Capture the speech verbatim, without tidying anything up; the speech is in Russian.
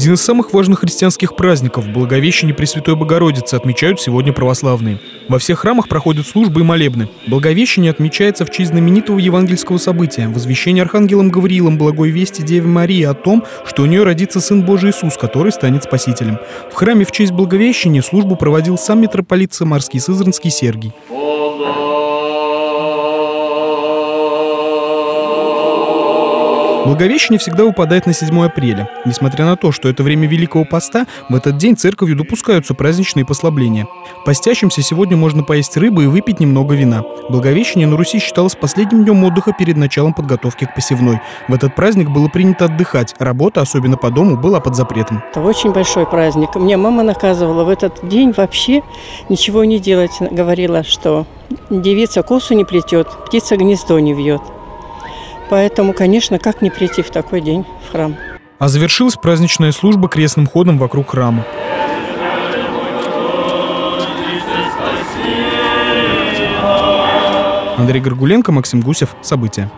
Один из самых важных христианских праздников – Благовещение Пресвятой Богородицы отмечают сегодня православные. Во всех храмах проходят службы и молебны. Благовещение отмечается в честь знаменитого евангельского события – возвещения архангелом Гавриилом благой вести Деве Марии о том, что у нее родится Сын Божий Иисус, который станет Спасителем. В храме в честь Благовещения службу проводил сам митрополит Самарский и Сызранский Сергий. Благовещение всегда выпадает на седьмое апреля. Несмотря на то, что это время Великого Поста, в этот день церковью допускаются праздничные послабления. Постящимся сегодня можно поесть рыбы и выпить немного вина. Благовещение на Руси считалось последним днем отдыха перед началом подготовки к посевной. В этот праздник было принято отдыхать, работа, особенно по дому, была под запретом. Это очень большой праздник. Мне мама наказывала в этот день вообще ничего не делать. Говорила, что девица косу не плетет, птица гнездо не вьет. Поэтому, конечно, как не прийти в такой день в храм? А завершилась праздничная служба крестным ходом вокруг храма. Андрей Горгуленко, Максим Гусев. События.